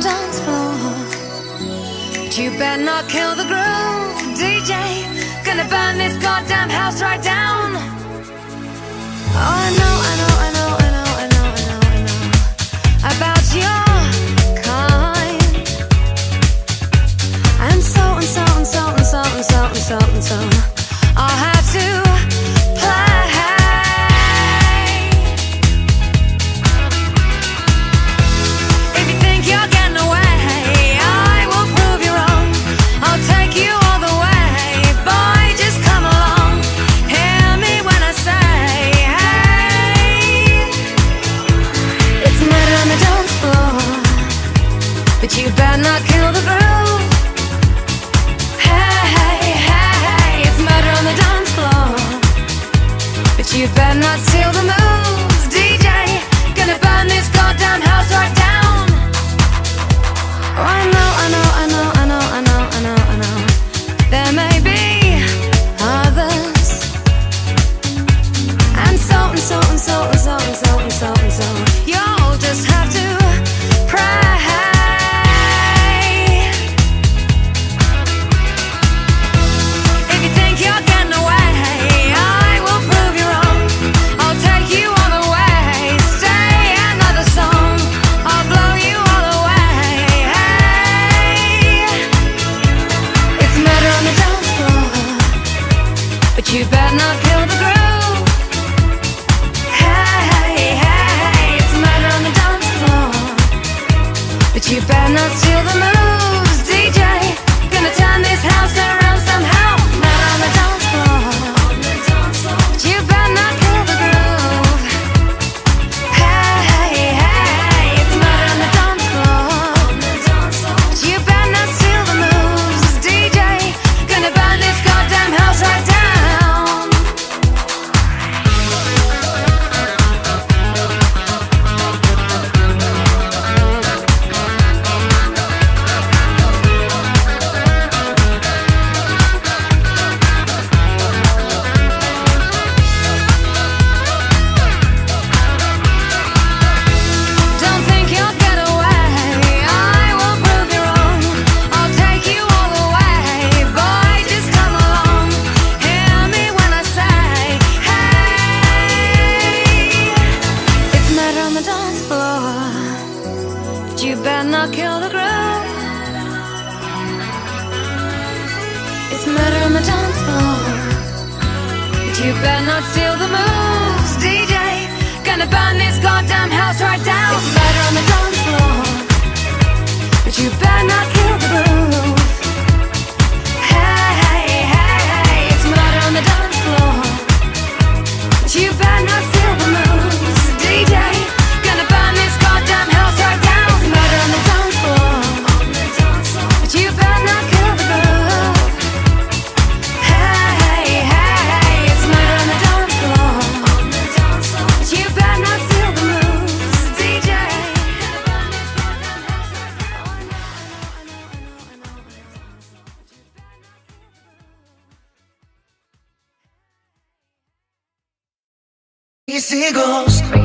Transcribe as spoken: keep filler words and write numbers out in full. the dance floor. But you better not kill the groove, D J. Gonna burn this goddamn house right down. Oh, I know, I know, I know, I know, I know, I know, I know about your kind. And so, and so, and so, and so, and so, and so, and so, I'll have to. You better not kill the groove. Hey, hey, hey, it's murder on the dance floor. But you better not steal the moves, D J. Gonna burn this goddamn house right down. Oh, I know, I know, I know, I know, I know, I know, I know. There may be others. And so, and so, and so, and so, and so, and so, and so, you'll just have to pray. You better not kill the groove. Hey, hey, hey, it's murder on the dance floor. But you better not steal the moves, D J. Gonna turn this house around somehow. Murder on the dance floor. But you better not kill the groove. Hey, hey, hey, it's murder on the dance floor. But you better not steal the moves, D J. Gonna burn this goddamn house right down. You better not kill the groove. It's murder on the dance floor. But you better not steal the moves, D J. Gonna burn this goddamn house right down. It's murder on the dance floor. But you better not kill the groove. Hey, hey, hey, hey, it's murder on the dance floor. But you better not steal the moves, D J. Gonna burn this goddamn house right down. You see ghosts.